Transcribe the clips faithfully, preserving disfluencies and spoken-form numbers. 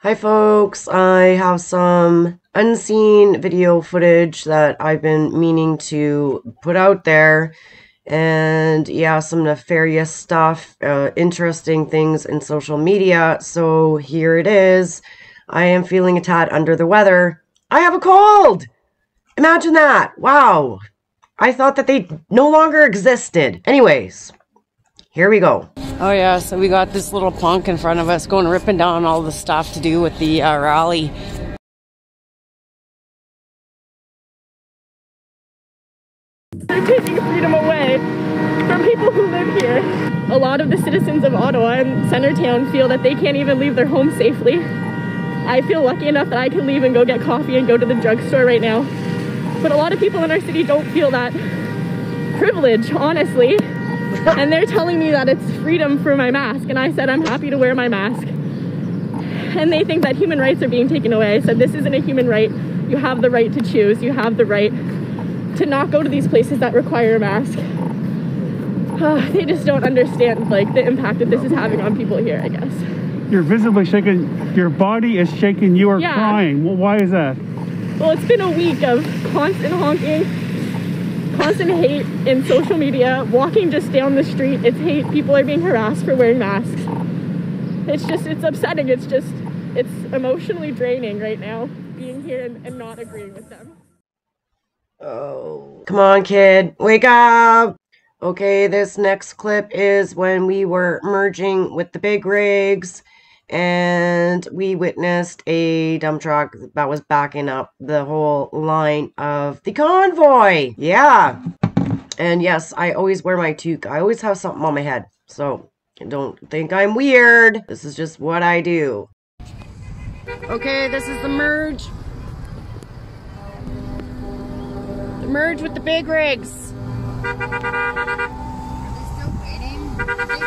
Hi folks, I have some unseen video footage that I've been meaning to put out there, and yeah, some nefarious stuff, uh, interesting things in social media, so here it is. I am feeling a tad under the weather. I have a cold! Imagine that! Wow! I thought that they no longer existed. Anyways, here we go. Oh yeah, so we got this little punk in front of us going ripping down all the stuff to do with the uh, rally. They're taking freedom away from people who live here. A lot of the citizens of Ottawa and Centertown feel that they can't even leave their home safely. I feel lucky enough that I can leave and go get coffee and go to the drugstore right now. But a lot of people in our city don't feel that privilege, honestly. And they're telling me that it's freedom for my mask, and I said I'm happy to wear my mask. And they think that human rights are being taken away. I said this isn't a human right. You have the right to choose. You have the right to not go to these places that require a mask. Uh, they just don't understand like the impact that this is having on people here, I guess. You're visibly shaking. Your body is shaking. You are yeah. crying. Well, why is that? Well, it's been a week of constant honking, constant hate in social media, walking just down the street, it's hate, people are being harassed for wearing masks. It's just, it's upsetting, it's just, it's emotionally draining right now, being here and, and not agreeing with them. Oh, come on kid, wake up! Okay, this next clip is when we were merging with the big rigs and we witnessed a dump truck that was backing up the whole line of the convoy. Yeah, and yes, I always wear my toque. I always have something on my head, so don't think I'm weird. This is just what I do. Okay, this is the merge the merge with the big rigs. Are they still waiting?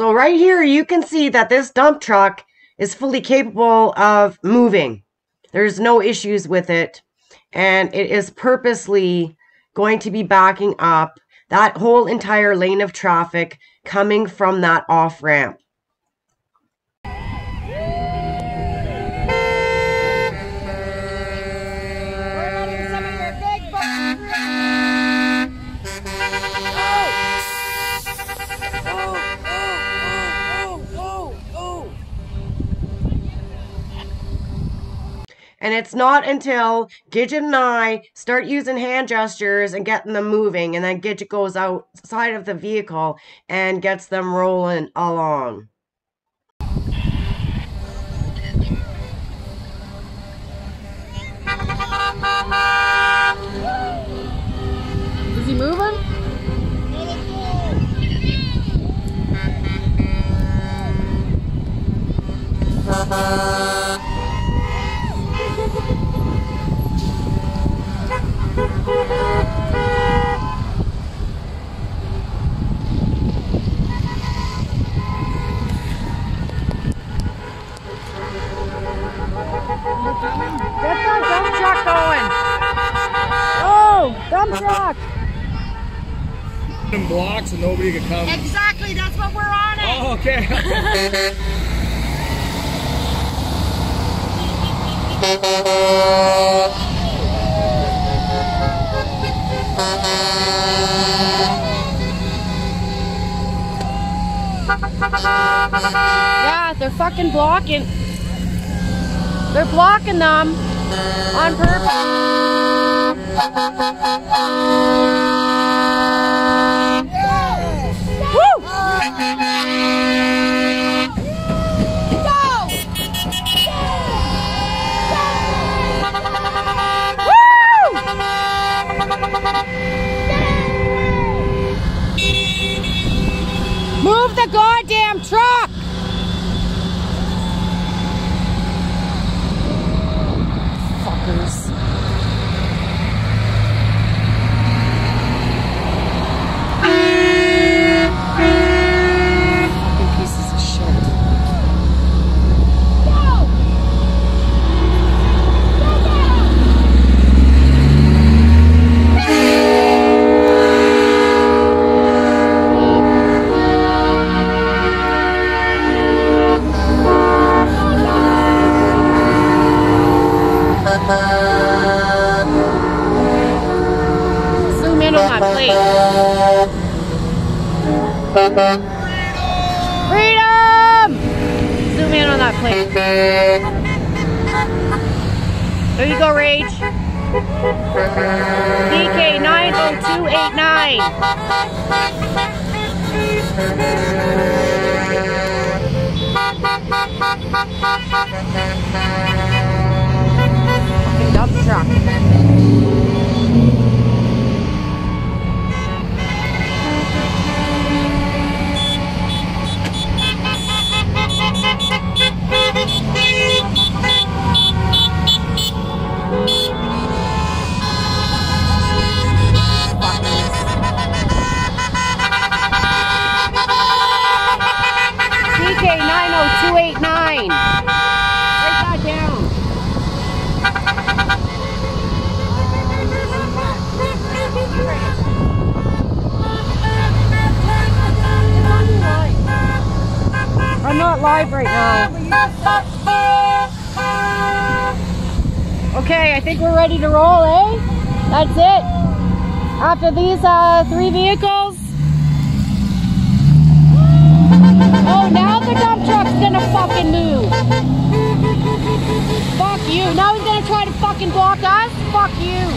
So right here, you can see that this dump truck is fully capable of moving. There's no issues with it. And it is purposely going to be backing up that whole entire lane of traffic coming from that off-ramp. And it's not until Gidget and I start using hand gestures and getting them moving, and then Gidget goes outside of the vehicle and gets them rolling along. Is he moving? Blocks and nobody could come. Exactly, that's what we're on it. Oh, okay. Yeah, they're fucking blocking. They're blocking them on purpose. Woo! Move the goddamn truck! Fuckers. Fucking pieces of shit. Go! Go, go! Zoom in on my plate. Freedom! Zoom in on that plate. There you go, Rage. D K nine zero two eight nine. Dump truck. D K nine zero two eight nine. I'm not live right now. Okay, I think we're ready to roll, eh? That's it. After these uh, three vehicles. Oh, now the dump truck's gonna fucking move. Fuck you. Now he's gonna try to fucking block us? Fuck you.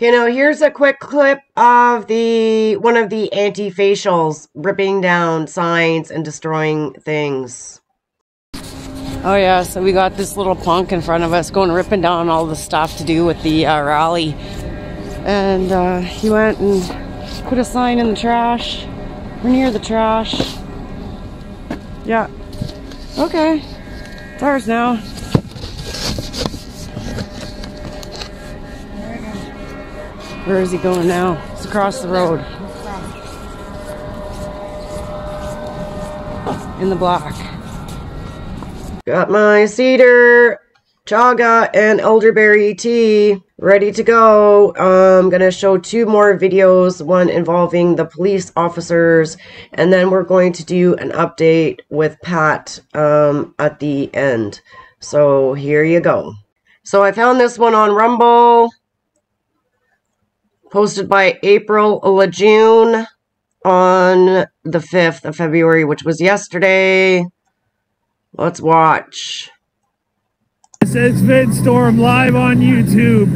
Okay, now here's a quick clip of the one of the anti-facials ripping down signs and destroying things. Oh yeah, so we got this little punk in front of us going ripping down all the stuff to do with the uh, rally. And uh, he went and put a sign in the trash. We're near the trash. Yeah. Okay. It's ours now. Where is he going now? It's across the road. In the block. Got my cedar, chaga, and elderberry tea ready to go. I'm going to show two more videos, one involving the police officers, and then we're going to do an update with Pat um, at the end. So here you go. So I found this one on Rumble. Posted by April LaJune on the fifth of February, which was yesterday. Let's watch. This is VidStorm live on YouTube.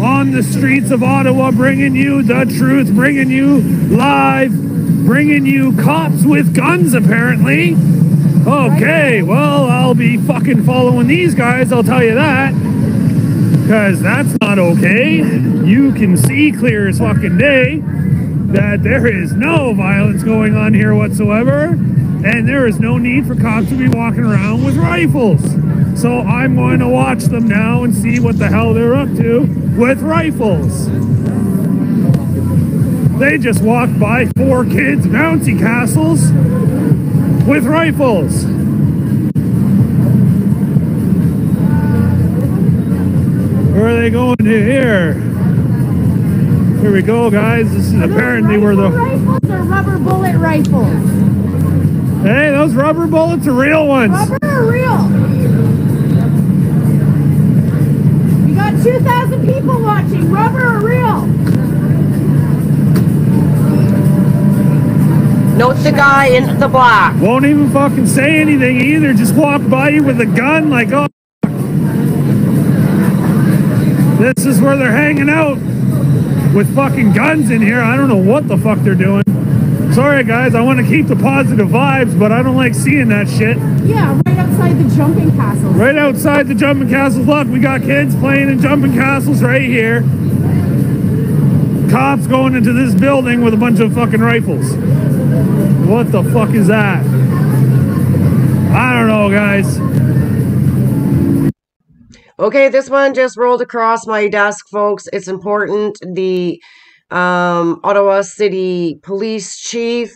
On the streets of Ottawa, bringing you the truth, bringing you live, bringing you cops with guns, apparently. Okay, well, I'll be fucking following these guys, I'll tell you that. Because that's not okay. You can see clear as fucking day that there is no violence going on here whatsoever, and there is no need for cops to be walking around with rifles. So I'm going to watch them now and see what the hell they're up to with rifles. They just walked by four kids, bouncy castles, with rifles. Where are they going to here? Here we go, guys. This is apparently where the rifles are rubber bullet rifles. Hey, those rubber bullets are real ones. Rubber are real. We got two thousand people watching. Rubber are real. Note the guy into the block. Won't even fucking say anything either. Just walk by you with a gun like, oh. This is where they're hanging out with fucking guns in here. I don't know what the fuck they're doing. Sorry guys, I want to keep the positive vibes, but I don't like seeing that shit. Yeah, right outside the jumping castles. Right outside the jumping castles. Look, we got kids playing in jumping castles right here. Cops going into this building with a bunch of fucking rifles. What the fuck is that? I don't know, guys. Okay, this one just rolled across my desk, folks. It's important. The Um, Ottawa City Police Chief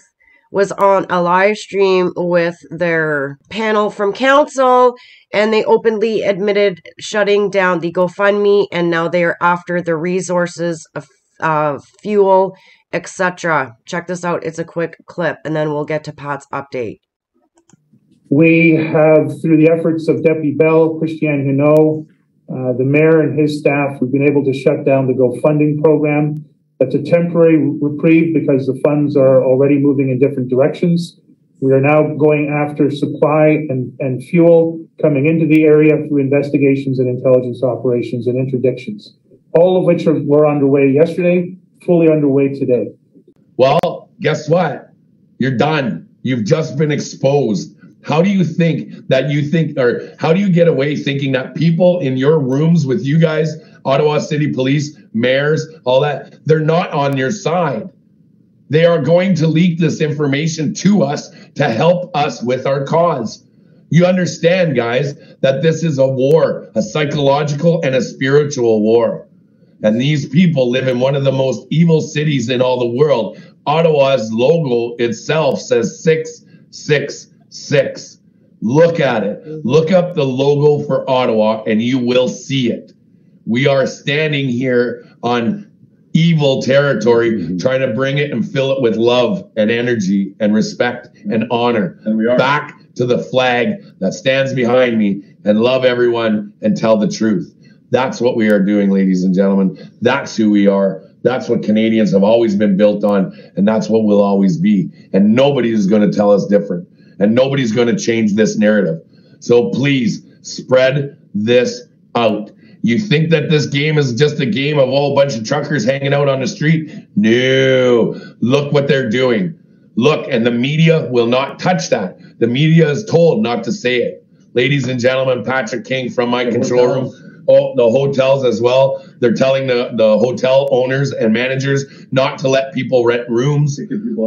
was on a live stream with their panel from council, and they openly admitted shutting down the GoFundMe, and now they are after the resources of uh, fuel, et cetera. Check this out. It's a quick clip, and then we'll get to Pat's update. We have, through the efforts of Deputy Bell, Christiane Henault, uh, the mayor and his staff, we've been able to shut down the GoFundMe program. That's a temporary reprieve because the funds are already moving in different directions. We are now going after supply and, and fuel coming into the area through investigations and intelligence operations and interdictions, all of which are, were underway yesterday, fully underway today. Well, guess what? You're done. You've just been exposed. How do you think that you think, or how do you get away thinking that people in your rooms with you guys, Ottawa City Police, mayors, all that, they're not on your side? They are going to leak this information to us to help us with our cause. You understand, guys, that this is a war, a psychological and a spiritual war. And these people live in one of the most evil cities in all the world. Ottawa's logo itself says six six six. Look at it. Look up the logo for Ottawa and you will see it. We are standing here on evil territory, trying to bring it and fill it with love and energy and respect and honor. And we are back to the flag that stands behind me, and love everyone and tell the truth. That's what we are doing, ladies and gentlemen. That's who we are. That's what Canadians have always been built on, and that's what we'll always be. And nobody is going to tell us different, and nobody's going to change this narrative. So please spread this out. You think that this game is just a game of all a bunch of truckers hanging out on the street? No. Look what they're doing. Look, and the media will not touch that. The media is told not to say it. Ladies and gentlemen, Patrick King from my control room, oh, the hotels as well. They're telling the, the hotel owners and managers not to let people rent rooms.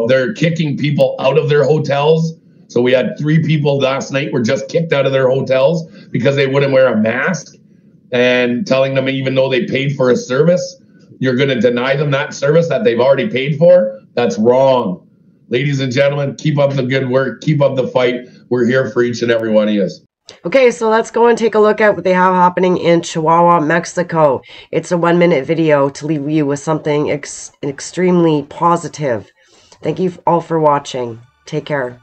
They're kicking people out of their hotels. So we had three people last night were just kicked out of their hotels because they wouldn't wear a mask. And telling them even though they paid for a service, you're going to deny them that service that they've already paid for? That's wrong. Ladies and gentlemen, keep up the good work. Keep up the fight. We're here for each and every one of you. Okay, so let's go and take a look at what they have happening in Chihuahua, Mexico. It's a one-minute video to leave you with something ex extremely positive. Thank you all for watching. Take care.